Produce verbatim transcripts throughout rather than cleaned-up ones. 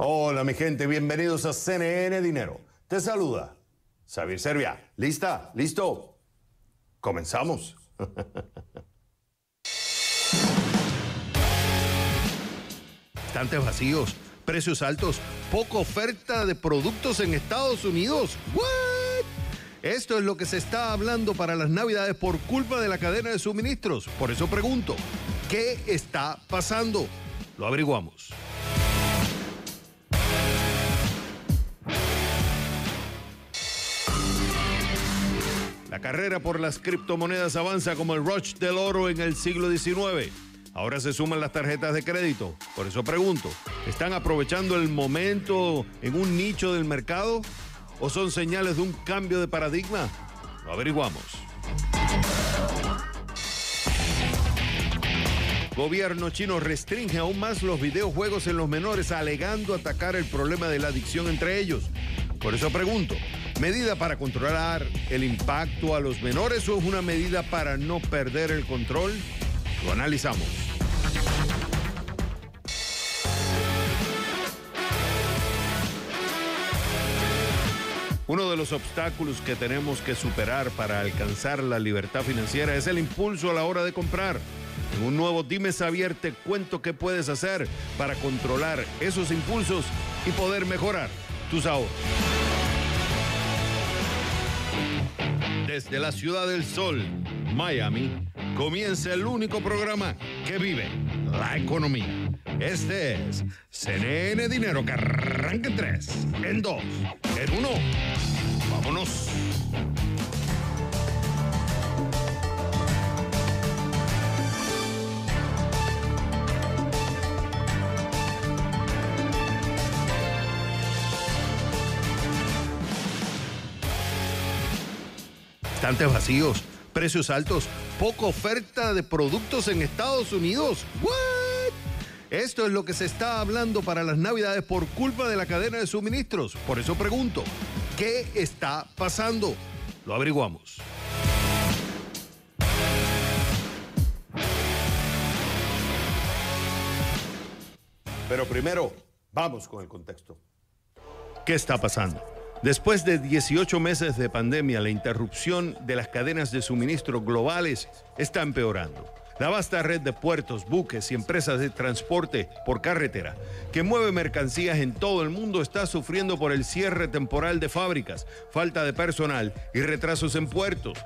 Hola mi gente, bienvenidos a C N N Dinero. Te saluda Xavier Serbia. ¿Lista? ¿Listo? Comenzamos. Estantes vacíos, precios altos, poca oferta de productos en Estados Unidos. ¿What? Esto es lo que se está hablando para las Navidades por culpa de la cadena de suministros. Por eso pregunto, ¿qué está pasando? Lo averiguamos. La carrera por las criptomonedas avanza como el rush del oro en el siglo diecinueve. Ahora se suman las tarjetas de crédito. Por eso pregunto, ¿están aprovechando el momento en un nicho del mercado? ¿O son señales de un cambio de paradigma? Lo averiguamos. Gobierno chino restringe aún más los videojuegos en los menores, alegando atacar el problema de la adicción entre ellos. Por eso pregunto, ¿medida para controlar el impacto a los menores o es una medida para no perder el control? Lo analizamos. Uno de los obstáculos que tenemos que superar para alcanzar la libertad financiera es el impulso a la hora de comprar. En un nuevo Dime Xavier te cuento qué puedes hacer para controlar esos impulsos y poder mejorar tus ahorros. Desde la Ciudad del Sol, Miami, comienza el único programa que vive la economía. Este es C N N Dinero, que arranca en tres, en dos, en uno. ¡Vámonos! Estantes vacíos, precios altos, poca oferta de productos en Estados Unidos. ¿What? Esto es lo que se está hablando para las Navidades por culpa de la cadena de suministros. Por eso pregunto, ¿qué está pasando? Lo averiguamos. Pero primero, vamos con el contexto. ¿Qué está pasando? Después de dieciocho meses de pandemia, la interrupción de las cadenas de suministro globales está empeorando. La vasta red de puertos, buques y empresas de transporte por carretera que mueve mercancías en todo el mundo está sufriendo por el cierre temporal de fábricas, falta de personal y retrasos en puertos.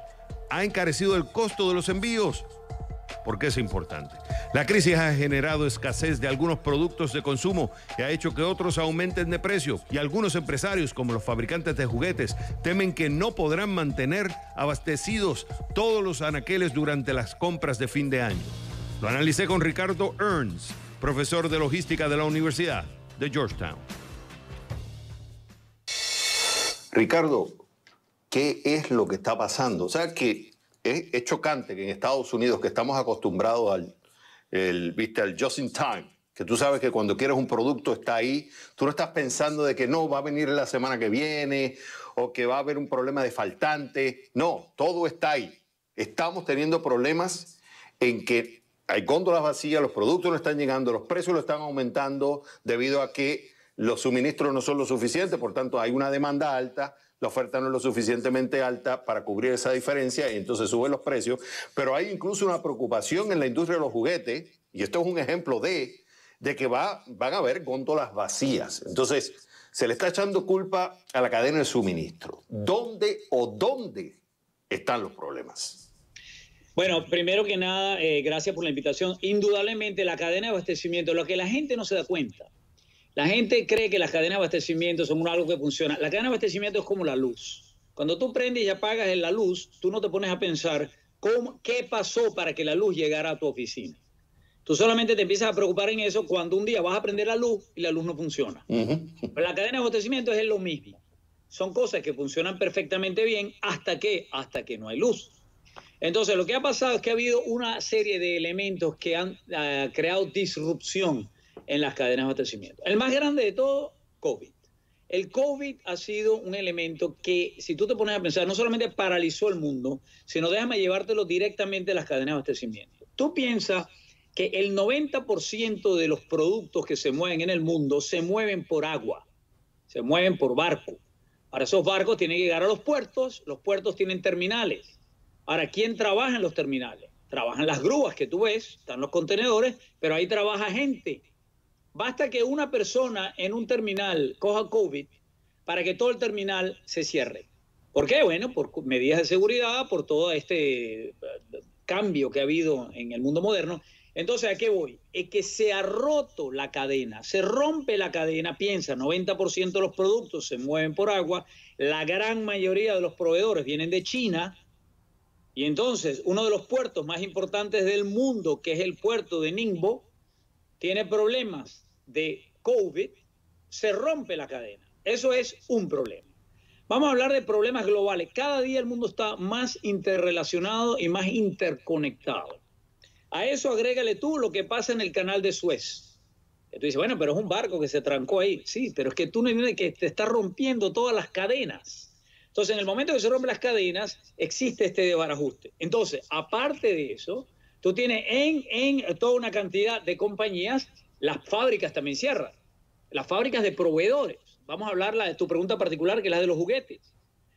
Ha encarecido el costo de los envíos. ¿Por qué es importante? La crisis ha generado escasez de algunos productos de consumo y ha hecho que otros aumenten de precio, y algunos empresarios, como los fabricantes de juguetes, temen que no podrán mantener abastecidos todos los anaqueles durante las compras de fin de año. Lo analicé con Ricardo Ernst, profesor de logística de la Universidad de Georgetown. Ricardo, ¿qué es lo que está pasando? O sea, que es chocante que en Estados Unidos, que estamos acostumbrados al, el, ¿viste? al just in time, que tú sabes que cuando quieres un producto está ahí, tú no estás pensando de que no, va a venir la semana que viene o que va a haber un problema de faltante. No, todo está ahí. Estamos teniendo problemas en que hay góndolas vacías, los productos no están llegando, los precios lo están aumentando debido a que los suministros no son lo suficiente, por tanto hay una demanda alta. La oferta no es lo suficientemente alta para cubrir esa diferencia y entonces suben los precios. Pero hay incluso una preocupación en la industria de los juguetes, y esto es un ejemplo de, de que va, van a haber góndolas vacías. Entonces, se le está echando culpa a la cadena de suministro. ¿Dónde o dónde están los problemas? Bueno, primero que nada, eh, gracias por la invitación. Indudablemente, la cadena de abastecimiento, lo que la gente no se da cuenta. La gente cree que las cadenas de abastecimiento son algo que funciona. La cadena de abastecimiento es como la luz. Cuando tú prendes y apagas en la luz, tú no te pones a pensar cómo, qué pasó para que la luz llegara a tu oficina. Tú solamente te empiezas a preocupar en eso cuando un día vas a prender la luz y la luz no funciona. Uh-huh. Pero la cadena de abastecimiento es lo mismo. Son cosas que funcionan perfectamente bien hasta que, hasta que no hay luz. Entonces, lo que ha pasado es que ha habido una serie de elementos que han uh, creado disrupción en las cadenas de abastecimiento. El más grande de todo, COVID. El COVID ha sido un elemento que, si tú te pones a pensar, no solamente paralizó el mundo, sino déjame llevártelo directamente a las cadenas de abastecimiento. Tú piensas que el noventa por ciento de los productos que se mueven en el mundo se mueven por agua, se mueven por barco. Ahora, esos barcos tienen que llegar a los puertos, los puertos tienen terminales. Ahora, ¿quién trabaja en los terminales? Trabajan las grúas que tú ves, están los contenedores, pero ahí trabaja gente. Basta que una persona en un terminal coja COVID para que todo el terminal se cierre. ¿Por qué? Bueno, por medidas de seguridad, por todo este cambio que ha habido en el mundo moderno. Entonces, ¿a qué voy? Es que se ha roto la cadena, se rompe la cadena, piensa, noventa por ciento de los productos se mueven por agua, la gran mayoría de los proveedores vienen de China, y entonces uno de los puertos más importantes del mundo, que es el puerto de Ningbo, tiene problemas de COVID, se rompe la cadena. Eso es un problema. Vamos a hablar de problemas globales. Cada día el mundo está más interrelacionado y más interconectado. A eso agrégale tú lo que pasa en el canal de Suez. Tú dices, bueno, pero es un barco que se trancó ahí. Sí, pero es que tú no entiendes que te está rompiendo todas las cadenas. Entonces, en el momento que se rompen las cadenas, existe este desbarajuste. Entonces, aparte de eso, tú tienes en, en toda una cantidad de compañías, las fábricas también cierran. Las fábricas de proveedores. Vamos a hablar de tu pregunta particular, que es la de los juguetes.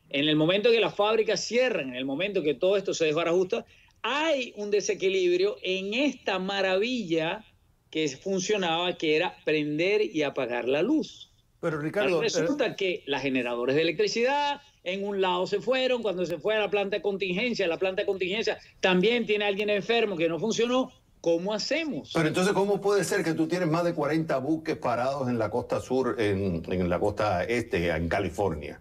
En el momento que las fábricas cierran, en el momento que todo esto se desbarajusta, hay un desequilibrio en esta maravilla que funcionaba, que era prender y apagar la luz. Pero Ricardo, resulta pero... que las generadoras de electricidad en un lado se fueron, cuando se fue a la planta de contingencia, la planta de contingencia también tiene a alguien enfermo que no funcionó. ¿Cómo hacemos? Pero entonces, ¿cómo puede ser que tú tienes más de cuarenta buques parados en la costa sur, en, en la costa este, en California?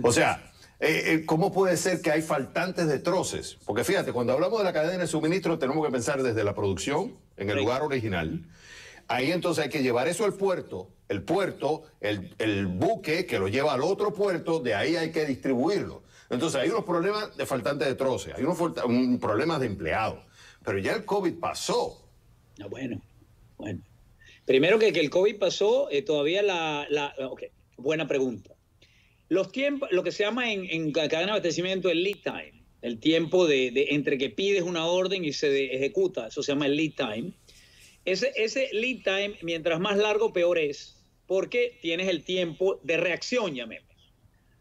O sea... Eh, eh, ¿Cómo puede ser que hay faltantes de troces? Porque fíjate, cuando hablamos de la cadena de suministro tenemos que pensar desde la producción, en el lugar original. Ahí entonces hay que llevar eso al puerto, el puerto, el, el buque que lo lleva al otro puerto, de ahí hay que distribuirlo. Entonces hay unos problemas de faltantes de troces, hay unos un, problemas de empleados. Pero ya el COVID pasó. No, bueno, bueno. Primero que, que el COVID pasó, eh, todavía la... la ok, buena pregunta. Los tiempos, lo que se llama en, en cadena de abastecimiento el lead time, el tiempo de, de entre que pides una orden y se de, ejecuta, eso se llama el lead time. Ese, ese lead time, mientras más largo, peor es, porque tienes el tiempo de reacción, llamemos.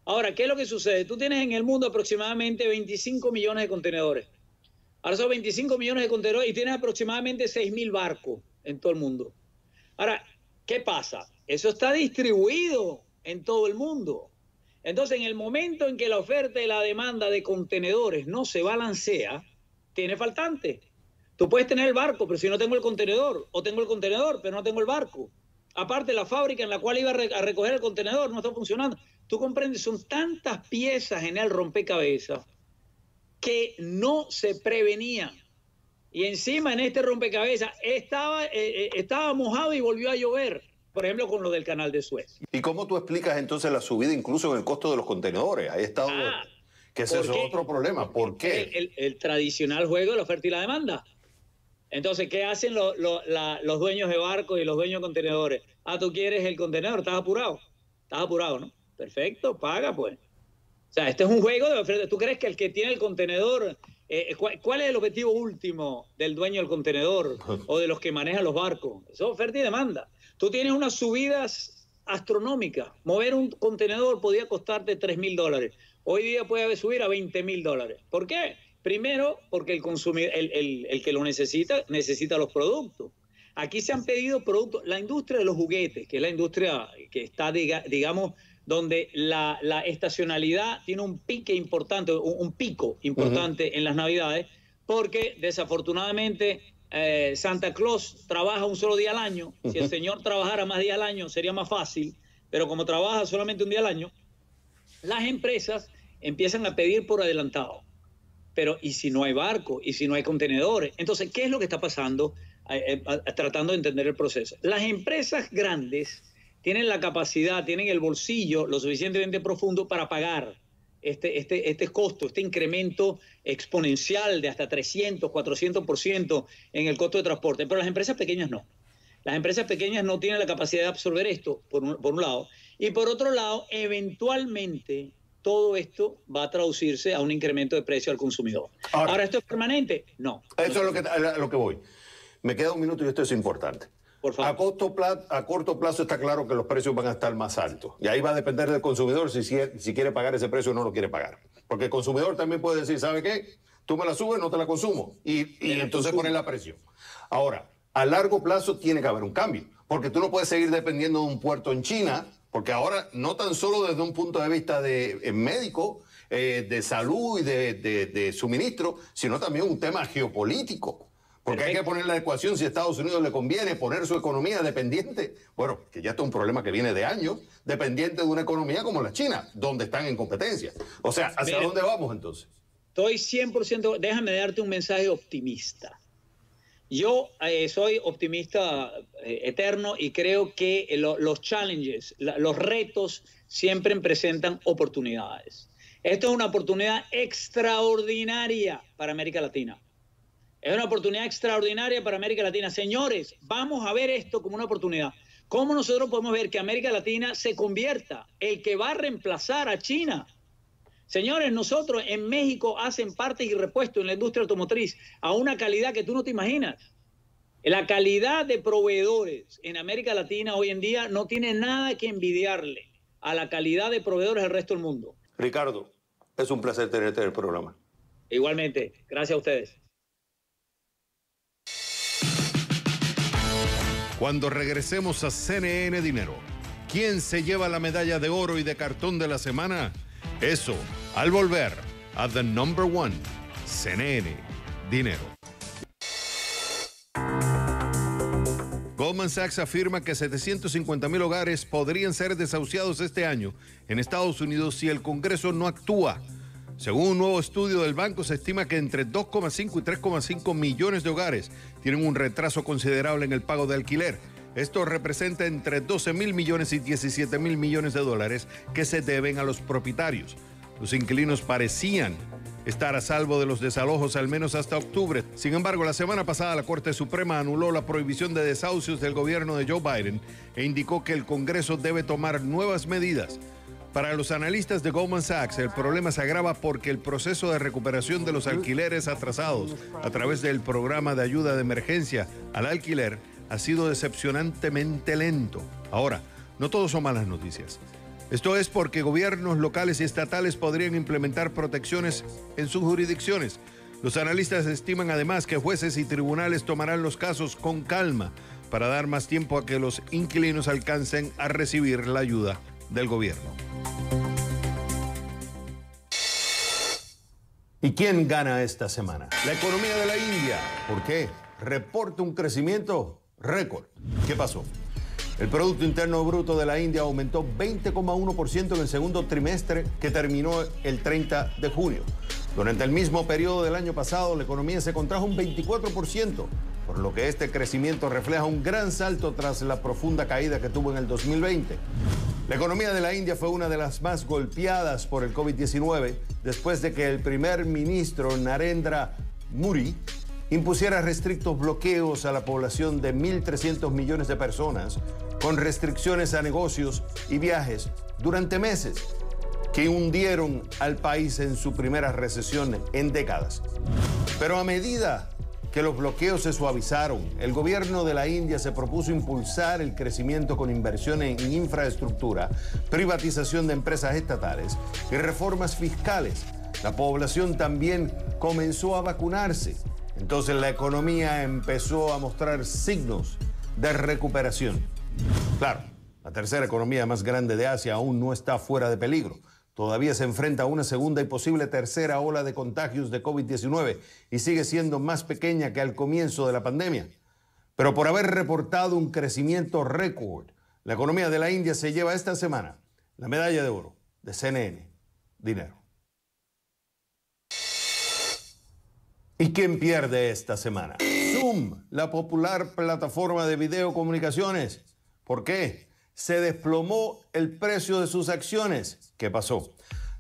Ahora, ¿qué es lo que sucede? Tú tienes en el mundo aproximadamente veinticinco millones de contenedores. Ahora son veinticinco millones de contenedores y tienes aproximadamente seis mil barcos en todo el mundo. Ahora, ¿qué pasa? Eso está distribuido en todo el mundo. Entonces, en el momento en que la oferta y la demanda de contenedores no se balancea, tiene faltante. Tú puedes tener el barco, pero si no tengo el contenedor, o tengo el contenedor, pero no tengo el barco. Aparte, la fábrica en la cual iba a recoger el contenedor no está funcionando. Tú comprendes, son tantas piezas en el rompecabezas que no se prevenían. Y encima, en este rompecabezas, estaba, eh, estaba mojado y volvió a llover. Por ejemplo, con lo del canal de Suez. ¿Y cómo tú explicas entonces la subida incluso en el costo de los contenedores? Ahí está ah, que ese es otro problema. ¿Por qué? El, el, el tradicional juego de la oferta y la demanda. Entonces, ¿qué hacen lo, lo, la, los dueños de barcos y los dueños de contenedores? Ah, tú quieres el contenedor, estás apurado. Estás apurado, ¿no? Perfecto, paga pues. O sea, este es un juego de oferta. ¿Tú crees que el que tiene el contenedor... Eh, ¿Cuál es el objetivo último del dueño del contenedor o de los que manejan los barcos? Eso es oferta y demanda. Tú tienes unas subidas astronómicas. Mover un contenedor podía costarte tres mil dólares. Hoy día puede subir a veinte mil dólares. ¿Por qué? Primero, porque el, consumidor, el, el, el que lo necesita, necesita los productos. Aquí se han pedido productos. La industria de los juguetes, que es la industria que está, diga, digamos, donde la, la estacionalidad tiene un pique importante, un, un pico importante uh-huh. en las Navidades, porque desafortunadamente... Eh, Santa Claus trabaja un solo día al año. Si el señor trabajara más días al año sería más fácil, pero como trabaja solamente un día al año, las empresas empiezan a pedir por adelantado. Pero ¿y si no hay barco? ¿Y si no hay contenedores? Entonces, ¿qué es lo que está pasando? Eh, eh, tratando de entender el proceso, las empresas grandes tienen la capacidad, tienen el bolsillo lo suficientemente profundo para pagar Este, este, este costo, este incremento exponencial de hasta trescientos, cuatrocientos por ciento en el costo de transporte. Pero las empresas pequeñas no. Las empresas pequeñas no tienen la capacidad de absorber esto, por un, por un lado. Y por otro lado, eventualmente, todo esto va a traducirse a un incremento de precio al consumidor. Ahora, ¿ahora esto es permanente? No. Eso no es lo que, lo que voy. Me queda un minuto y esto es importante. Por favor. A corto plazo, a corto plazo está claro que los precios van a estar más altos. Y ahí va a depender del consumidor si, si quiere pagar ese precio o no lo quiere pagar. Porque el consumidor también puede decir, ¿sabe qué? Tú me la subes, no te la consumo. Y, y entonces pones la presión. Ahora, a largo plazo tiene que haber un cambio. Porque tú no puedes seguir dependiendo de un puerto en China. Porque ahora, no tan solo desde un punto de vista de, eh, médico, eh, de salud y de, de, de suministro, sino también un tema geopolítico. Porque perfecto. Hay que poner la ecuación si a Estados Unidos le conviene poner su economía dependiente. Bueno, que ya está un problema que viene de años, dependiente de una economía como la China, donde están en competencia. O sea, ¿hacia Mira, dónde vamos entonces? Estoy cien por ciento... Déjame darte un mensaje optimista. Yo eh, soy optimista eh, eterno y creo que lo, los challenges, la, los retos, siempre presentan oportunidades. Esto es una oportunidad extraordinaria para América Latina. Es una oportunidad extraordinaria para América Latina. Señores, vamos a ver esto como una oportunidad. ¿Cómo nosotros podemos ver que América Latina se convierta el que va a reemplazar a China? Señores, nosotros en México hacen partes y repuestos en la industria automotriz a una calidad que tú no te imaginas. La calidad de proveedores en América Latina hoy en día no tiene nada que envidiarle a la calidad de proveedores del resto del mundo. Ricardo, es un placer tenerte en el programa. Igualmente, gracias a ustedes. Cuando regresemos a C N N Dinero, ¿quién se lleva la medalla de oro y de cartón de la semana? Eso, al volver a The Number One, C N N Dinero. Goldman Sachs afirma que setecientos cincuenta mil hogares podrían ser desahuciados este año en Estados Unidos si el Congreso no actúa. Según un nuevo estudio del banco, se estima que entre dos coma cinco y tres coma cinco millones de hogares tienen un retraso considerable en el pago de alquiler. Esto representa entre doce mil millones y diecisiete mil millones de dólares que se deben a los propietarios. Los inquilinos parecían estar a salvo de los desalojos al menos hasta octubre. Sin embargo, la semana pasada la Corte Suprema anuló la prohibición de desahucios del gobierno de Joe Biden e indicó que el Congreso debe tomar nuevas medidas. Para los analistas de Goldman Sachs, el problema se agrava porque el proceso de recuperación de los alquileres atrasados a través del programa de ayuda de emergencia al alquiler ha sido decepcionantemente lento. Ahora, no todo son malas noticias. Esto es porque gobiernos locales y estatales podrían implementar protecciones en sus jurisdicciones. Los analistas estiman además que jueces y tribunales tomarán los casos con calma para dar más tiempo a que los inquilinos alcancen a recibir la ayuda del gobierno. ¿Y quién gana esta semana? La economía de la India. ¿Por qué? Reporta un crecimiento récord. ¿Qué pasó? El Producto Interno Bruto de la India aumentó veinte coma uno por ciento en el segundo trimestre que terminó el treinta de junio. Durante el mismo periodo del año pasado, la economía se contrajo un veinticuatro por ciento, por lo que este crecimiento refleja un gran salto tras la profunda caída que tuvo en el dos mil veinte. La economía de la India fue una de las más golpeadas por el COVID diecinueve después de que el primer ministro Narendra Modi impusiera estrictos bloqueos a la población de mil trescientos millones de personas con restricciones a negocios y viajes durante meses que hundieron al país en su primera recesión en décadas. Pero a medida que los bloqueos se suavizaron, el gobierno de la India se propuso impulsar el crecimiento con inversiones en infraestructura, privatización de empresas estatales y reformas fiscales. La población también comenzó a vacunarse. Entonces la economía empezó a mostrar signos de recuperación. Claro, la tercera economía más grande de Asia aún no está fuera de peligro. Todavía se enfrenta a una segunda y posible tercera ola de contagios de COVID diecinueve y sigue siendo más pequeña que al comienzo de la pandemia. Pero por haber reportado un crecimiento récord, la economía de la India se lleva esta semana la medalla de oro de C N N Dinero. ¿Y quién pierde esta semana? Zoom, la popular plataforma de videocomunicaciones. ¿Por qué? Se desplomó el precio de sus acciones. ¿Qué pasó?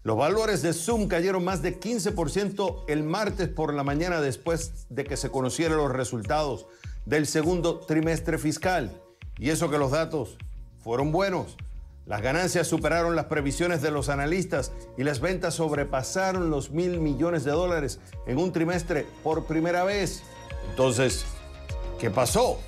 Los valores de Zoom cayeron más de quince por ciento el martes por la mañana después de que se conocieran los resultados del segundo trimestre fiscal. Y eso que los datos fueron buenos. Las ganancias superaron las previsiones de los analistas y las ventas sobrepasaron los mil millones de dólares en un trimestre por primera vez. Entonces, ¿Qué pasó?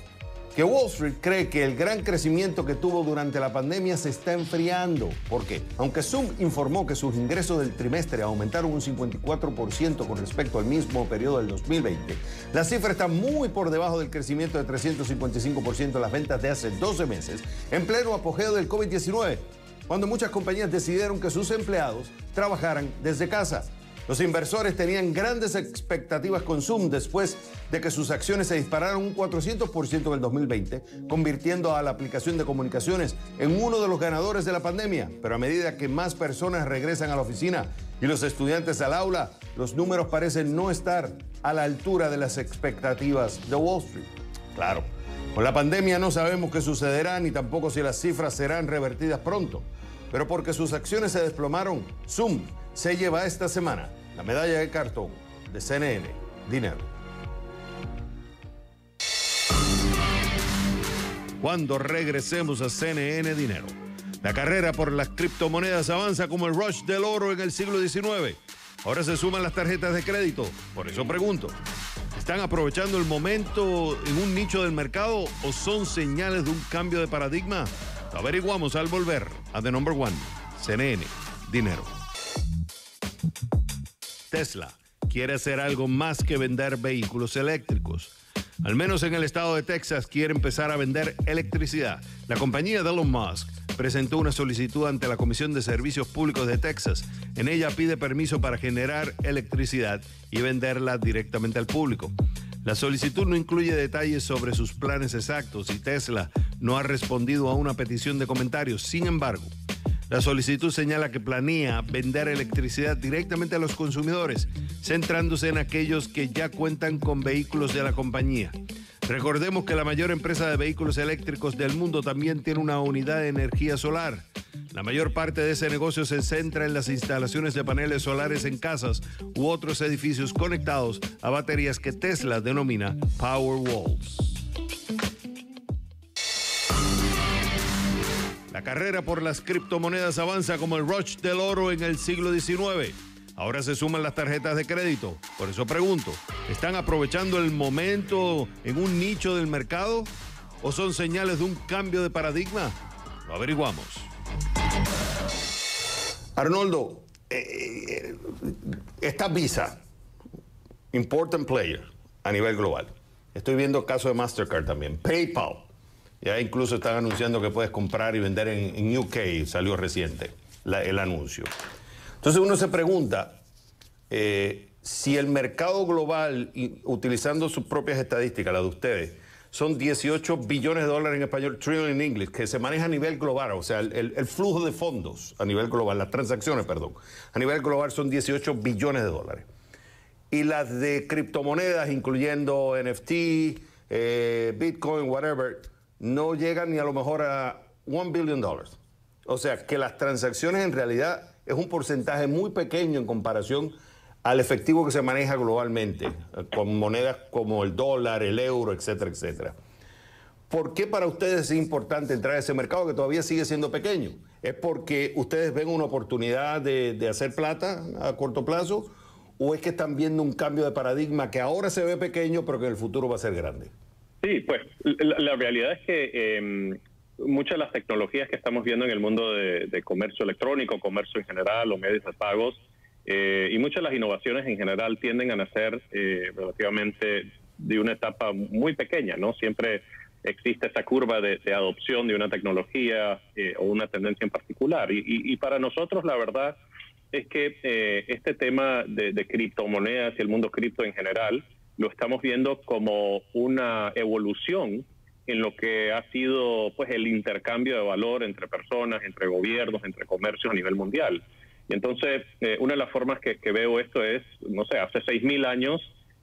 Que Wall Street cree que el gran crecimiento que tuvo durante la pandemia se está enfriando. ¿Por qué? Aunque Zoom informó que sus ingresos del trimestre aumentaron un cincuenta y cuatro por ciento con respecto al mismo periodo del dos mil veinte, la cifra está muy por debajo del crecimiento de trescientos cincuenta y cinco por ciento en las ventas de hace doce meses, en pleno apogeo del COVID diecinueve, cuando muchas compañías decidieron que sus empleados trabajaran desde casa. Los inversores tenían grandes expectativas con Zoom después de que sus acciones se dispararon un cuatrocientos por ciento en el dos mil veinte, convirtiendo a la aplicación de comunicaciones en uno de los ganadores de la pandemia. Pero a medida que más personas regresan a la oficina y los estudiantes al aula, los números parecen no estar a la altura de las expectativas de Wall Street. Claro, con la pandemia no sabemos qué sucederá ni tampoco si las cifras serán revertidas pronto. Pero porque sus acciones se desplomaron, Zoom se lleva esta semana la medalla de cartón de C N N Dinero. Cuando regresemos a C N N Dinero, la carrera por las criptomonedas avanza como el rush del oro en el siglo diecinueve. Ahora se suman las tarjetas de crédito, por eso pregunto, ¿están aprovechando el momento en un nicho del mercado o son señales de un cambio de paradigma? Lo averiguamos al volver a The Number One, C N N Dinero. Tesla quiere hacer algo más que vender vehículos eléctricos. Al menos en el estado de Texas quiere empezar a vender electricidad. La compañía de Elon Musk presentó una solicitud ante la Comisión de Servicios Públicos de Texas. En ella pide permiso para generar electricidad y venderla directamente al público. La solicitud no incluye detalles sobre sus planes exactos y Tesla no ha respondido a una petición de comentarios. Sin embargo, la solicitud señala que planea vender electricidad directamente a los consumidores, centrándose en aquellos que ya cuentan con vehículos de la compañía. Recordemos que la mayor empresa de vehículos eléctricos del mundo también tiene una unidad de energía solar. La mayor parte de ese negocio se centra en las instalaciones de paneles solares en casas u otros edificios conectados a baterías que Tesla denomina Powerwalls. La carrera por las criptomonedas avanza como el rush del oro en el siglo diecinueve. Ahora se suman las tarjetas de crédito. Por eso pregunto, ¿están aprovechando el momento en un nicho del mercado? ¿O son señales de un cambio de paradigma? Lo averiguamos. Arnoldo, eh, eh, esta Visa, important player a nivel global. Estoy viendo el caso de Mastercard también. PayPal, ya incluso están anunciando que puedes comprar y vender en, en U K, salió reciente la, el anuncio. Entonces uno se pregunta eh, si el mercado global, y, utilizando sus propias estadísticas, la de ustedes, son dieciocho billones de dólares en español, trillion en inglés, que se maneja a nivel global, o sea, el, el flujo de fondos a nivel global, las transacciones, perdón, a nivel global son dieciocho billones de dólares. Y las de criptomonedas, incluyendo N F T, eh, Bitcoin, whatever, no llegan ni a lo mejor a un billón de dólares. O sea, que las transacciones en realidad es un porcentaje muy pequeño en comparación al efectivo que se maneja globalmente, con monedas como el dólar, el euro, etcétera, etcétera. ¿Por qué para ustedes es importante entrar a ese mercado que todavía sigue siendo pequeño? ¿Es porque ustedes ven una oportunidad de, de hacer plata a corto plazo? ¿O es que están viendo un cambio de paradigma que ahora se ve pequeño, pero que en el futuro va a ser grande? Sí, pues la, la realidad es que eh, muchas de las tecnologías que estamos viendo en el mundo de, de comercio electrónico, comercio en general o medios de pagos, Eh, y muchas de las innovaciones en general tienden a nacer eh, relativamente de una etapa muy pequeña, ¿no? Siempre existe esa curva de, de adopción de una tecnología eh, o una tendencia en particular. Y, y, y para nosotros la verdad es que eh, este tema de, de criptomonedas y el mundo cripto en general lo estamos viendo como una evolución en lo que ha sido pues el intercambio de valor entre personas, entre gobiernos, entre comercios a nivel mundial. Y entonces, eh, una de las formas que, que veo esto es, no sé, hace seis mil años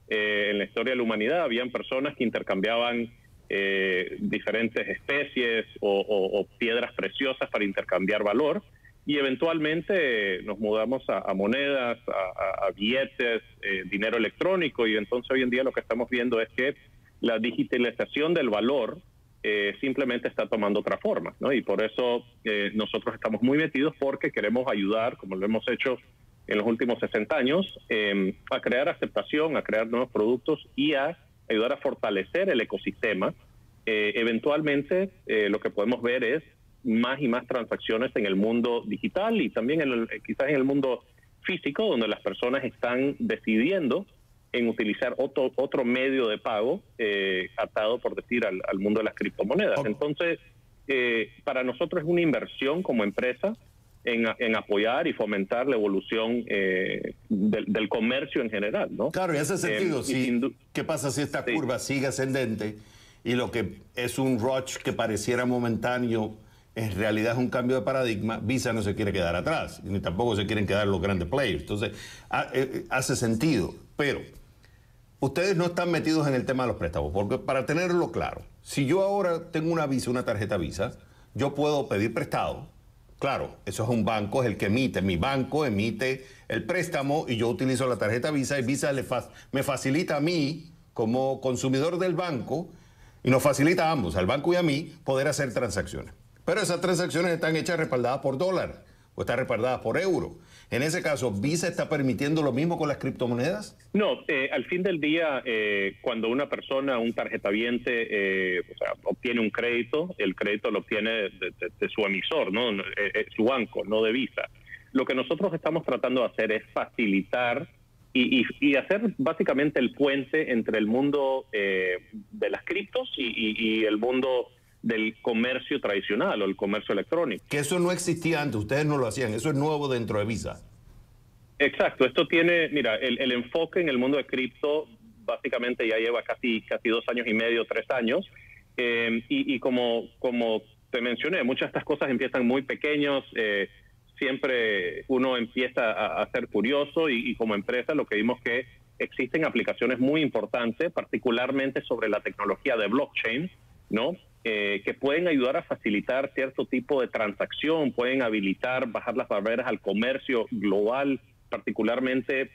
eh, en la historia de la humanidad habían personas que intercambiaban eh, diferentes especies o, o, o piedras preciosas para intercambiar valor y eventualmente nos mudamos a, a monedas, a, a, a billetes, eh, dinero electrónico y entonces hoy en día lo que estamos viendo es que la digitalización del valor Eh, simplemente está tomando otra forma, ¿no? Y por eso eh, nosotros estamos muy metidos porque queremos ayudar, como lo hemos hecho en los últimos sesenta años, eh, a crear aceptación, a crear nuevos productos y a ayudar a fortalecer el ecosistema, eh, eventualmente eh, lo que podemos ver es más y más transacciones en el mundo digital y también en el, quizás en el mundo físico, donde las personas están decidiendo en utilizar otro, otro medio de pago eh, atado, por decir, al, al mundo de las criptomonedas. Entonces, eh, para nosotros es una inversión como empresa en, en apoyar y fomentar la evolución eh, del, del comercio en general, ¿no? Claro, y hace sentido. Eh, si, ¿Qué pasa si esta sí. curva sigue ascendente y lo que es un rush que pareciera momentáneo en realidad es un cambio de paradigma? Visa no se quiere quedar atrás, ni tampoco se quieren quedar los grandes players. Entonces, ha, eh, hace sentido, pero ustedes no están metidos en el tema de los préstamos, porque para tenerlo claro, si yo ahora tengo una Visa, una tarjeta Visa, yo puedo pedir prestado. Claro, eso es un banco, es el que emite, mi banco emite el préstamo y yo utilizo la tarjeta Visa y Visa le fa- me facilita a mí, como consumidor del banco, y nos facilita a ambos, al banco y a mí, poder hacer transacciones. Pero esas transacciones están hechas respaldadas por dólar o están respaldadas por euro. En ese caso, ¿Visa está permitiendo lo mismo con las criptomonedas? No, eh, al fin del día, eh, cuando una persona, un tarjetaviente, eh, o sea, obtiene un crédito, el crédito lo obtiene de, de, de su emisor, ¿no? Eh, eh, su banco, no de Visa. Lo que nosotros estamos tratando de hacer es facilitar y, y, y hacer básicamente el puente entre el mundo eh, de las criptos y, y, y el mundo del comercio tradicional o el comercio electrónico. Que eso no existía antes, ustedes no lo hacían, eso es nuevo dentro de Visa. Exacto, esto tiene, mira, el, el enfoque en el mundo de cripto básicamente ya lleva casi, casi dos años y medio, tres años, eh, y, y como, como te mencioné, muchas de estas cosas empiezan muy pequeños, eh, siempre uno empieza a, a ser curioso y, y como empresa lo que vimos que existen aplicaciones muy importantes, particularmente sobre la tecnología de blockchain, ¿no? Eh, que pueden ayudar a facilitar cierto tipo de transacción, pueden habilitar, bajar las barreras al comercio global, particularmente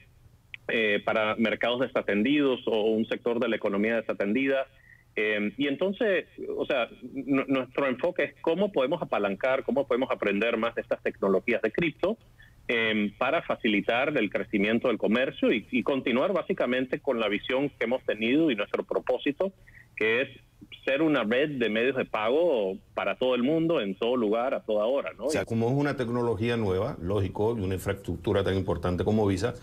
eh, para mercados desatendidos o un sector de la economía desatendida. Eh, y entonces, o sea, nuestro enfoque es cómo podemos apalancar, cómo podemos aprender más de estas tecnologías de cripto eh, para facilitar el crecimiento del comercio y, y continuar básicamente con la visión que hemos tenido y nuestro propósito, que es ser una red de medios de pago para todo el mundo, en todo lugar, a toda hora, ¿no? O sea, como es una tecnología nueva, lógico, y una infraestructura tan importante como Visa,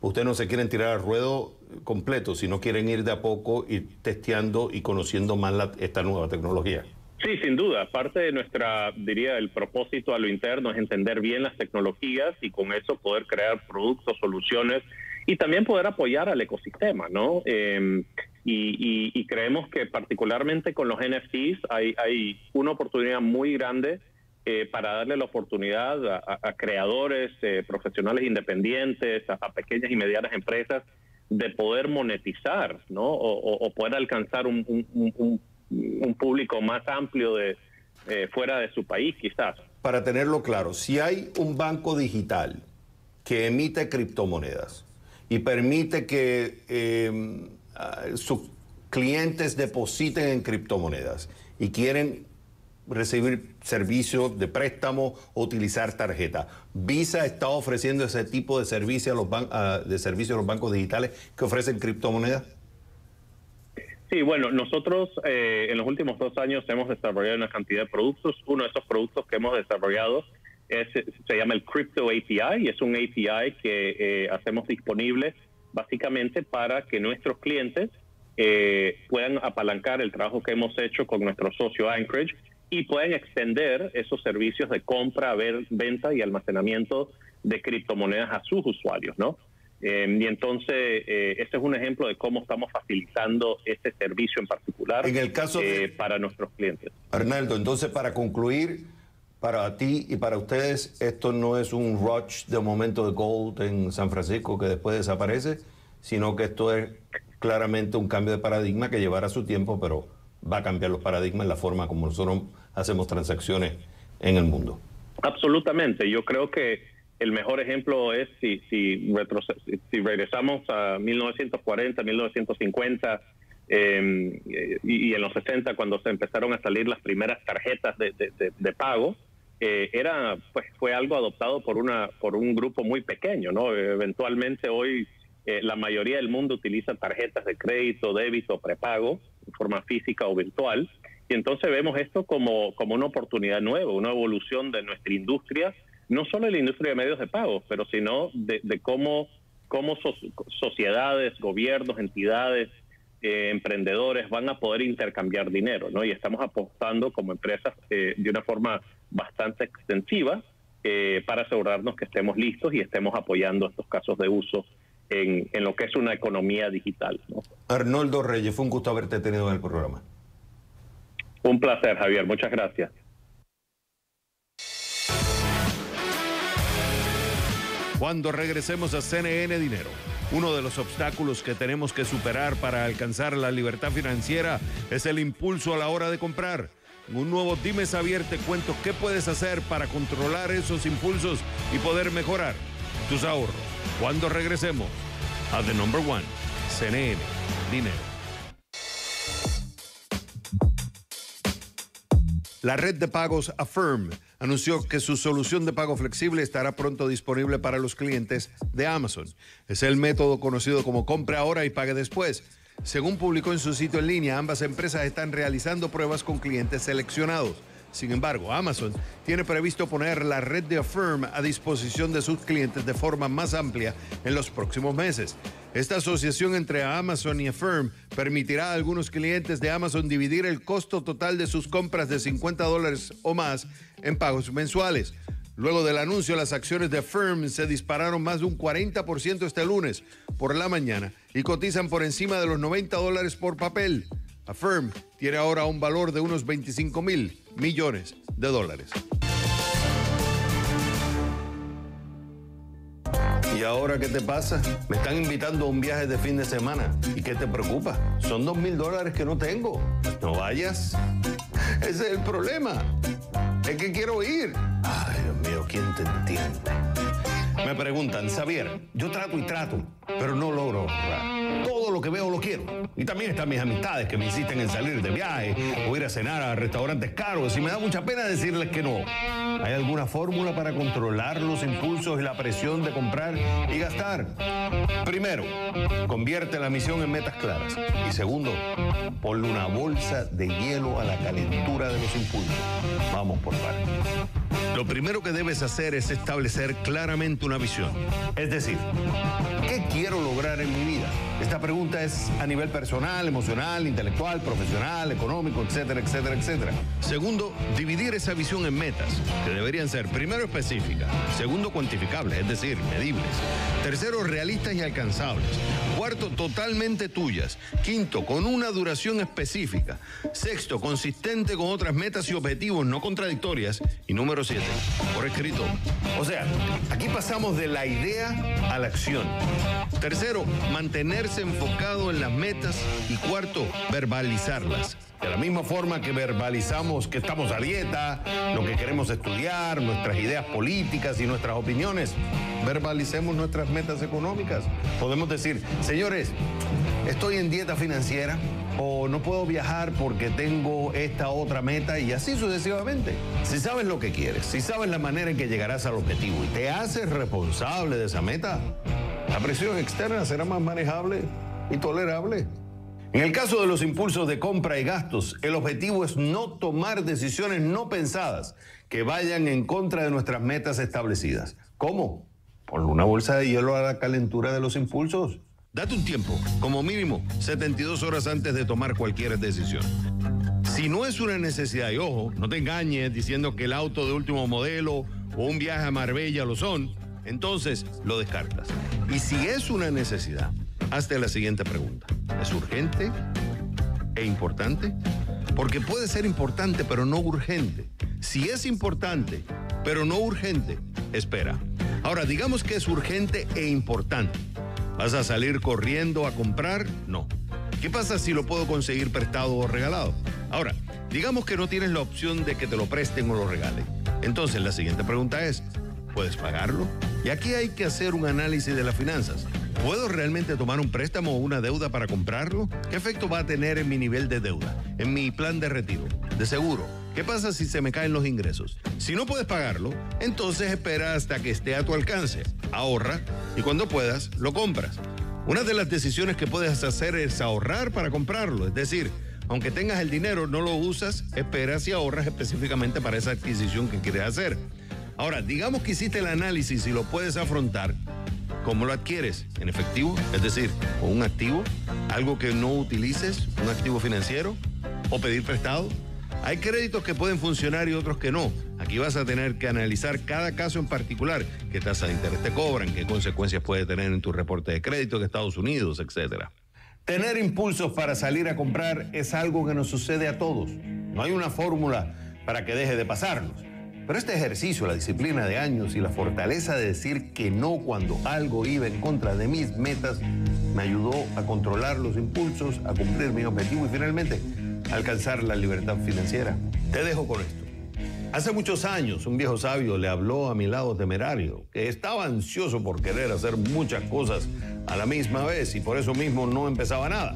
ustedes no se quieren tirar al ruedo completo, sino quieren ir de a poco, ir testeando y conociendo más la, esta nueva tecnología. Sí, sin duda. Parte de nuestra, diría, el propósito a lo interno es entender bien las tecnologías y con eso poder crear productos, soluciones y también poder apoyar al ecosistema, ¿no? Eh, Y, y, y creemos que particularmente con los N F Ts hay, hay una oportunidad muy grande eh, para darle la oportunidad a, a creadores, eh, profesionales independientes, a, a pequeñas y medianas empresas de poder monetizar, ¿no? O, o, o poder alcanzar un, un, un, un público más amplio de eh, fuera de su país, quizás. Para tenerlo claro, si hay un banco digital que emite criptomonedas y permite que Eh, sus clientes depositen en criptomonedas y quieren recibir servicios de préstamo o utilizar tarjeta, ¿Visa está ofreciendo ese tipo de servicio a los, ban a, de servicio a los bancos digitales que ofrecen criptomonedas? Sí, bueno, nosotros eh, en los últimos dos años hemos desarrollado una cantidad de productos. Uno de esos productos que hemos desarrollado es, se llama el Crypto A P I y es un A P I que eh, hacemos disponible básicamente para que nuestros clientes eh, puedan apalancar el trabajo que hemos hecho con nuestro socio Anchorage y puedan extender esos servicios de compra, ver, venta y almacenamiento de criptomonedas a sus usuarios, ¿no? Eh, y entonces, eh, este es un ejemplo de cómo estamos facilitando este servicio en particular en el caso de eh, para nuestros clientes. Arnaldo, entonces, para concluir, para ti y para ustedes, esto no es un rush de momento de gold en San Francisco que después desaparece, sino que esto es claramente un cambio de paradigma que llevará su tiempo, pero va a cambiar los paradigmas en la forma como nosotros hacemos transacciones en el mundo. Absolutamente. Yo creo que el mejor ejemplo es si, si, si regresamos a mil novecientos cuarenta, mil novecientos cincuenta, eh, y, y en los sesenta, cuando se empezaron a salir las primeras tarjetas de, de, de, de pago, Eh, era pues fue algo adoptado por una por un grupo muy pequeño, ¿no? Eventualmente hoy Eh, la mayoría del mundo utiliza tarjetas de crédito, débito, prepago, en forma física o virtual. Y entonces vemos esto como, como una oportunidad nueva, una evolución de nuestra industria, no solo de la industria de medios de pago, pero sino de, de cómo, cómo so, sociedades, gobiernos, entidades, eh, emprendedores van a poder intercambiar dinero, ¿no? Y estamos apostando como empresas eh, de una forma bastante extensiva eh, para asegurarnos que estemos listos y estemos apoyando estos casos de uso en, en lo que es una economía digital, ¿no? Arnoldo Reyes, fue un gusto haberte tenido en el programa. Un placer, Javier. Muchas gracias. Cuando regresemos a C N N Dinero, uno de los obstáculos que tenemos que superar para alcanzar la libertad financiera es el impulso a la hora de comprar. Un nuevo Dime Xavier te cuento qué puedes hacer para controlar esos impulsos y poder mejorar tus ahorros. Cuando regresemos a The Number One, C N N Dinero. La red de pagos Affirm anunció que su solución de pago flexible estará pronto disponible para los clientes de Amazon. Es el método conocido como compra ahora y pague después. Según publicó en su sitio en línea, ambas empresas están realizando pruebas con clientes seleccionados. Sin embargo, Amazon tiene previsto poner la red de Affirm a disposición de sus clientes de forma más amplia en los próximos meses. Esta asociación entre Amazon y Affirm permitirá a algunos clientes de Amazon dividir el costo total de sus compras de cincuenta dólares o más en pagos mensuales. Luego del anuncio, las acciones de Affirm se dispararon más de un cuarenta por ciento este lunes por la mañana y cotizan por encima de los noventa dólares por papel. Affirm tiene ahora un valor de unos veinticinco mil millones de dólares. ¿Y ahora qué te pasa? Me están invitando a un viaje de fin de semana. ¿Y qué te preocupa? Son dos mil dólares que no tengo. No vayas. Ese es el problema. Es que quiero ir. Ay, Dios mío, ¿quién te entiende? Me preguntan, Xavier, yo trato y trato, pero no logro ahorrar. Todo lo que veo lo quiero. Y también están mis amistades que me insisten en salir de viaje o ir a cenar a restaurantes caros y me da mucha pena decirles que no. ¿Hay alguna fórmula para controlar los impulsos y la presión de comprar y gastar? Primero, convierte la misión en metas claras. Y segundo, ponle una bolsa de hielo a la calentura de los impulsos. Vamos por partes. Lo primero que debes hacer es establecer claramente una visión. Es decir, ¿qué quiero lograr en mi vida? Esta pregunta es a nivel personal, emocional, intelectual, profesional, económico, etcétera, etcétera, etcétera. Segundo, dividir esa visión en metas, que deberían ser primero específicas, segundo cuantificables, es decir, medibles, tercero realistas y alcanzables, cuarto totalmente tuyas, quinto con una duración específica, sexto consistente con otras metas y objetivos no contradictorias y número siete, por escrito. O sea, aquí pasamos de la idea a la acción. Tercero, mantenerse enfocado en las metas y cuarto, verbalizarlas. De la misma forma que verbalizamos que estamos a dieta, lo que queremos estudiar, nuestras ideas políticas y nuestras opiniones, verbalicemos nuestras metas económicas. Podemos decir, señores, estoy en dieta financiera o no puedo viajar porque tengo esta otra meta y así sucesivamente. Si sabes lo que quieres, si sabes la manera en que llegarás al objetivo y te haces responsable de esa meta, la presión externa será más manejable y tolerable. En el caso de los impulsos de compra y gastos, el objetivo es no tomar decisiones no pensadas que vayan en contra de nuestras metas establecidas. ¿Cómo? Ponle una bolsa de hielo a la calentura de los impulsos. Date un tiempo, como mínimo setenta y dos horas antes de tomar cualquier decisión. Si no es una necesidad, y ojo, no te engañes diciendo que el auto de último modelo o un viaje a Marbella lo son, entonces lo descartas. Y si es una necesidad, hazte la siguiente pregunta. ¿Es urgente e importante? Porque puede ser importante, pero no urgente. Si es importante, pero no urgente, espera. Ahora, digamos que es urgente e importante. ¿Vas a salir corriendo a comprar? No. ¿Qué pasa si lo puedo conseguir prestado o regalado? Ahora, digamos que no tienes la opción de que te lo presten o lo regalen. Entonces, la siguiente pregunta es, ¿puedes pagarlo? Y aquí hay que hacer un análisis de las finanzas. ¿Puedo realmente tomar un préstamo o una deuda para comprarlo? ¿Qué efecto va a tener en mi nivel de deuda, en mi plan de retiro, de seguro? ¿Qué pasa si se me caen los ingresos? Si no puedes pagarlo, entonces espera hasta que esté a tu alcance, ahorra y cuando puedas lo compras. Una de las decisiones que puedes hacer es ahorrar para comprarlo. Es decir, aunque tengas el dinero, no lo usas, esperas y ahorras específicamente para esa adquisición que quieres hacer. Ahora, digamos que hiciste el análisis y lo puedes afrontar. ¿Cómo lo adquieres? ¿En efectivo? Es decir, ¿con un activo? ¿Algo que no utilices? ¿Un activo financiero? ¿O pedir prestado? Hay créditos que pueden funcionar y otros que no. Aquí vas a tener que analizar cada caso en particular. ¿Qué tasa de interés te cobran? ¿Qué consecuencias puede tener en tu reporte de crédito de Estados Unidos, etcétera? Tener impulsos para salir a comprar es algo que nos sucede a todos. No hay una fórmula para que deje de pasarnos. Pero este ejercicio, la disciplina de años y la fortaleza de decir que no cuando algo iba en contra de mis metas, me ayudó a controlar los impulsos, a cumplir mi objetivo y finalmente alcanzar la libertad financiera. Te dejo con esto. Hace muchos años, un viejo sabio le habló a mi lado temerario, que estaba ansioso por querer hacer muchas cosas a la misma vez y por eso mismo no empezaba nada.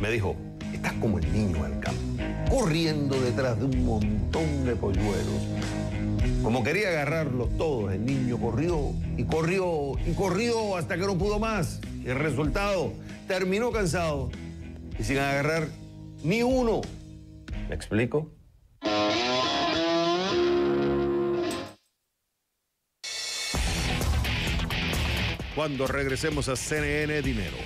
Me dijo, estás como el niño al campo, corriendo detrás de un montón de polluelos. Como quería agarrarlos todos, el niño corrió y corrió y corrió hasta que no pudo más. Y el resultado, terminó cansado y sin agarrar ni uno. ¿Me explico? Cuando regresemos a C N N Dinero.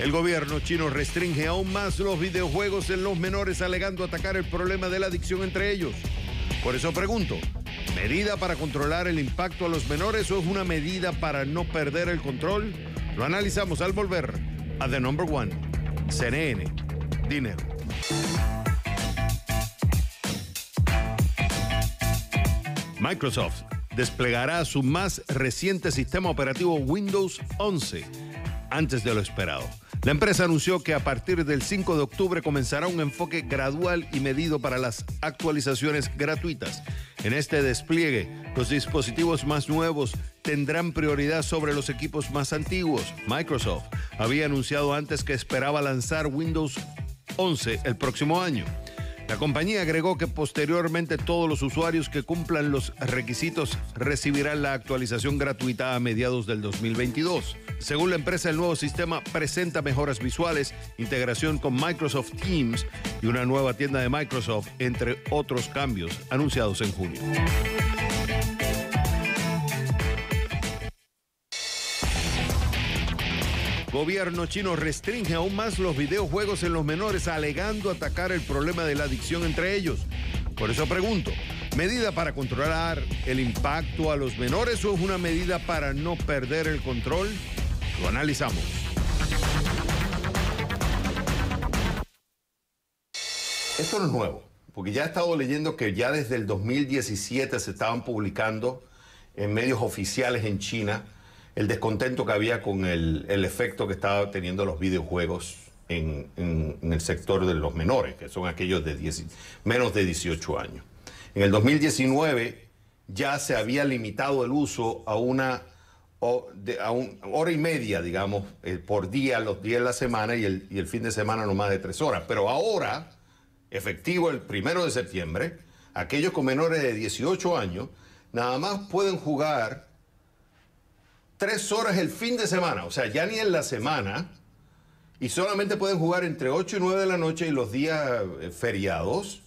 El gobierno chino restringe aún más los videojuegos en los menores, alegando atacar el problema de la adicción entre ellos. Por eso pregunto, ¿medida para controlar el impacto a los menores o es una medida para no perder el control? Lo analizamos al volver a The Number One, C N N Dinero. Microsoft desplegará su más reciente sistema operativo Windows once antes de lo esperado. La empresa anunció que a partir del cinco de octubre comenzará un enfoque gradual y medido para las actualizaciones gratuitas. En este despliegue, los dispositivos más nuevos tendrán prioridad sobre los equipos más antiguos. Microsoft había anunciado antes que esperaba lanzar Windows once el próximo año. La compañía agregó que posteriormente todos los usuarios que cumplan los requisitos recibirán la actualización gratuita a mediados del dos mil veintidós. Según la empresa, el nuevo sistema presenta mejoras visuales, integración con Microsoft Teams y una nueva tienda de Microsoft, entre otros cambios anunciados en junio. Gobierno chino restringe aún más los videojuegos en los menores, alegando atacar el problema de la adicción entre ellos. Por eso pregunto, ¿medida para controlar el impacto a los menores o es una medida para no perder el control? Lo analizamos. Esto no es nuevo, porque ya he estado leyendo que ya desde el dos mil diecisiete se estaban publicando en medios oficiales en China el descontento que había con el, el efecto que estaba teniendo los videojuegos en, en, en el sector de los menores, que son aquellos de diez, menos de dieciocho años. En el dos mil diecinueve ya se había limitado el uso a una, a una hora y media, digamos, por día, los días de la semana y el, y el fin de semana no más de tres horas. Pero ahora, efectivo el primero de septiembre, aquellos con menores de dieciocho años nada más pueden jugar tres horas el fin de semana, o sea, ya ni en la semana, y solamente pueden jugar entre ocho y nueve de la noche y los días feriados.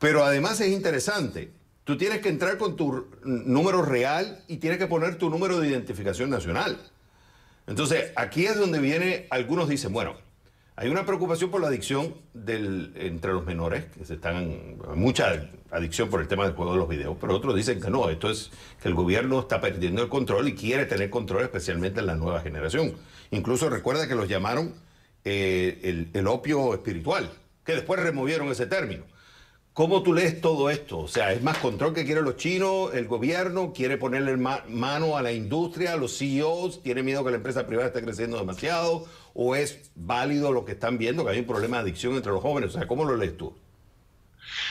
Pero además es interesante, tú tienes que entrar con tu número real y tienes que poner tu número de identificación nacional. Entonces, aquí es donde viene, algunos dicen, bueno, hay una preocupación por la adicción del, entre los menores, que se están, mucha adicción por el tema del juego de los videos, pero otros dicen que no, esto es que el gobierno está perdiendo el control y quiere tener control especialmente en la nueva generación. Incluso recuerda que los llamaron eh, el, el opio espiritual, que después removieron ese término. ¿Cómo tú lees todo esto? O sea, es más control que quieren los chinos, el gobierno quiere ponerle ma- mano a la industria, a los C E Os, tiene miedo que la empresa privada esté creciendo demasiado, o es válido lo que están viendo, que hay un problema de adicción entre los jóvenes. O sea, ¿cómo lo lees tú?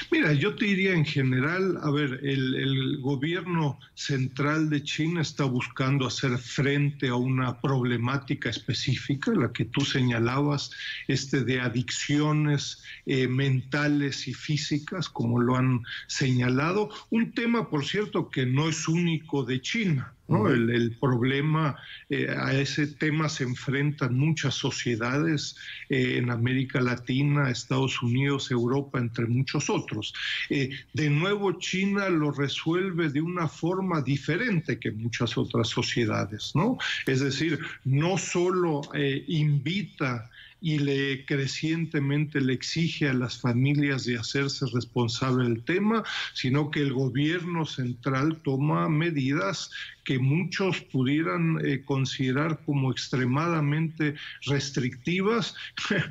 Mira, yo te diría en general, a ver, el, el gobierno central de China está buscando hacer frente a una problemática específica, la que tú señalabas, este de adicciones eh, mentales y físicas, como lo han señalado. Un tema, por cierto, que no es único de China. ¿no? El, el problema, eh, a ese tema se enfrentan muchas sociedades eh, en América Latina, Estados Unidos, Europa, entre muchos otros. Eh, de nuevo, China lo resuelve de una forma diferente que muchas otras sociedades, ¿no? Es decir, no solo eh, invita y le crecientemente le exige a las familias de hacerse responsable del tema, sino que el gobierno central toma medidas que muchos pudieran eh, considerar como extremadamente restrictivas, eh,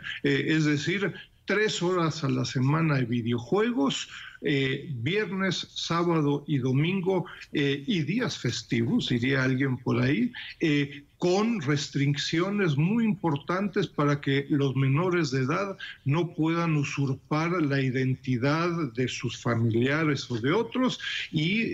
es decir, tres horas a la semana de videojuegos, eh, viernes, sábado y domingo, eh, y días festivos, diría alguien por ahí, eh, con restricciones muy importantes para que los menores de edad no puedan usurpar la identidad de sus familiares o de otros, y eh,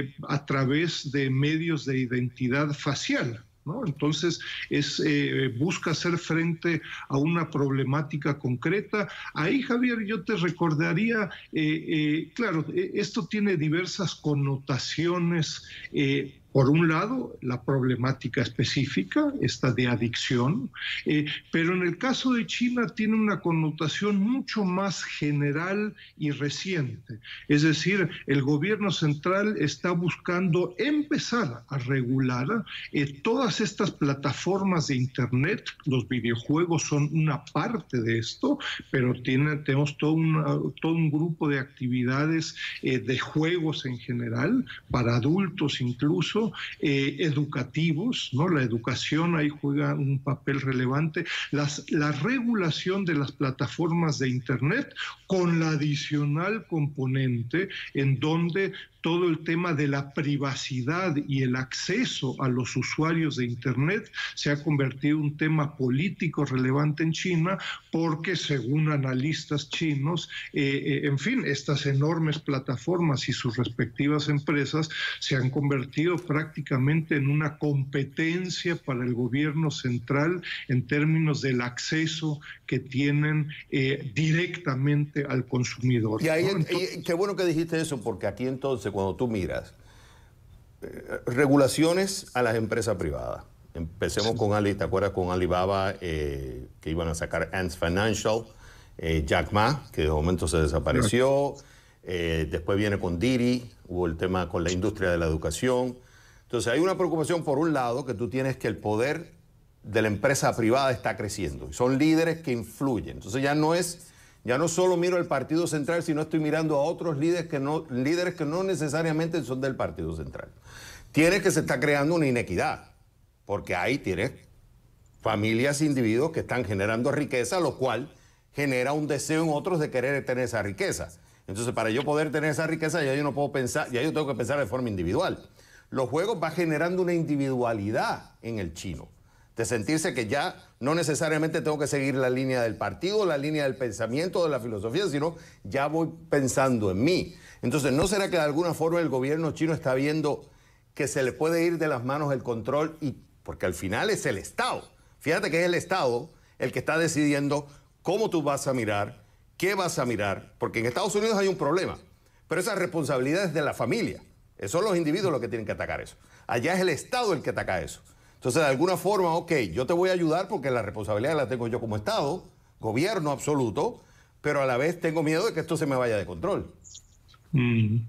eh, a través de medios de identidad facial, ¿no? Entonces, es, eh, busca hacer frente a una problemática concreta. Ahí, Javier, yo te recordaría, eh, eh, claro, esto tiene diversas connotaciones. eh, Por un lado, la problemática específica, esta de adicción, eh, pero en el caso de China tiene una connotación mucho más general y reciente. Es decir, el gobierno central está buscando empezar a regular eh, todas estas plataformas de Internet. Los videojuegos son una parte de esto, pero tiene, tenemos todo, una, todo un grupo de actividades eh, de juegos en general, para adultos incluso, Eh, educativos, ¿no? La educación ahí juega un papel relevante. Las, la regulación de las plataformas de Internet, con la adicional componente en donde todo el tema de la privacidad y el acceso a los usuarios de Internet se ha convertido en un tema político relevante en China, porque según analistas chinos, eh, eh, en fin, estas enormes plataformas y sus respectivas empresas se han convertido prácticamente en una competencia para el gobierno central en términos del acceso que tienen eh, directamente al consumidor. Y ahí, ¿no? Entonces, y qué bueno que dijiste eso, porque aquí entonces cuando tú miras, eh, regulaciones a las empresas privadas. Empecemos sí. con Ali, ¿te acuerdas? Con Alibaba, eh, que iban a sacar Ant Financial, eh, Jack Ma, que de momento se desapareció, eh, después viene con Didi, hubo el tema con la industria de la educación. Entonces hay una preocupación por un lado, que tú tienes que el poder de la empresa privada está creciendo. Son líderes que influyen. Entonces ya no es, ya no solo miro al partido central, sino estoy mirando a otros líderes que no, líderes que no necesariamente son del partido central. Tienes que se está creando una inequidad, porque ahí tienes familias, individuos que están generando riqueza, lo cual genera un deseo en otros de querer tener esa riqueza. Entonces para yo poder tener esa riqueza ya yo no puedo pensar, ya yo tengo que pensar de forma individual. Los juegos van generando una individualidad en el chino, de sentirse que ya no necesariamente tengo que seguir la línea del partido, la línea del pensamiento, de la filosofía, sino ya voy pensando en mí. Entonces, ¿no será que de alguna forma el gobierno chino está viendo que se le puede ir de las manos el control? Y porque al final es el Estado. Fíjate que es el Estado el que está decidiendo cómo tú vas a mirar, qué vas a mirar, porque en Estados Unidos hay un problema, pero esa responsabilidad es de la familia. Son los individuos los que tienen que atacar eso. Allá es el Estado el que ataca eso. Entonces, de alguna forma, ok, yo te voy a ayudar porque la responsabilidad la tengo yo como Estado, gobierno absoluto, pero a la vez tengo miedo de que esto se me vaya de control. Mm.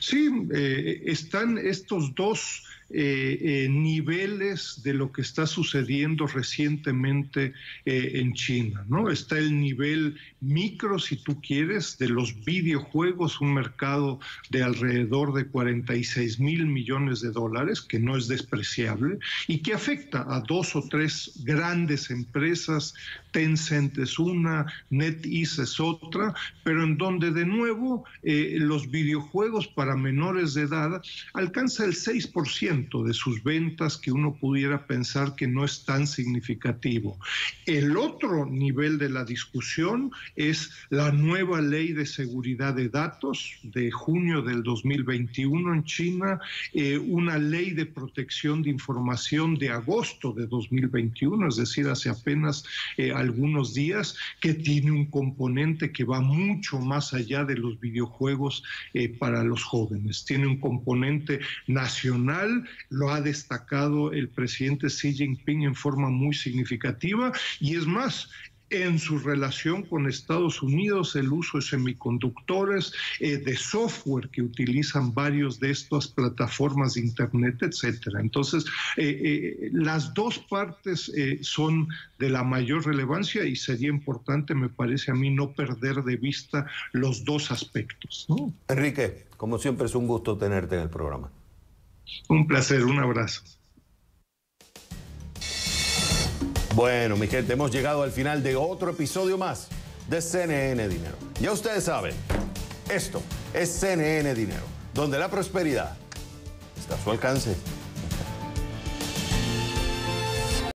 Sí, eh, están estos dos Eh, eh, niveles de lo que está sucediendo recientemente eh, en China, ¿no? Está el nivel micro, si tú quieres, de los videojuegos, un mercado de alrededor de cuarenta y seis mil millones de dólares, que no es despreciable, y que afecta a dos o tres grandes empresas. Tencent es una, NetEase es otra, pero en donde de nuevo eh, los videojuegos para menores de edad alcanza el seis por ciento de sus ventas, que uno pudiera pensar que no es tan significativo. El otro nivel de la discusión es la nueva ley de seguridad de datos de junio del dos mil veintiuno en China, eh, una ley de protección de información de agosto de dos mil veintiuno, es decir, hace apenas eh, algunos días, que tiene un componente que va mucho más allá de los videojuegos eh, para los jóvenes. Tiene un componente nacional, lo ha destacado el presidente Xi Jinping en forma muy significativa, y es más, en su relación con Estados Unidos, el uso de semiconductores, eh, de software que utilizan varios de estas plataformas de Internet, etcétera. Entonces, eh, eh, las dos partes eh, son de la mayor relevancia, y sería importante, me parece a mí, no perder de vista los dos aspectos, ¿no? Enrique, como siempre, es un gusto tenerte en el programa. Un placer, un abrazo. Bueno, mi gente, hemos llegado al final de otro episodio más de C N N Dinero. Ya ustedes saben, esto es C N N Dinero, donde la prosperidad está a su alcance.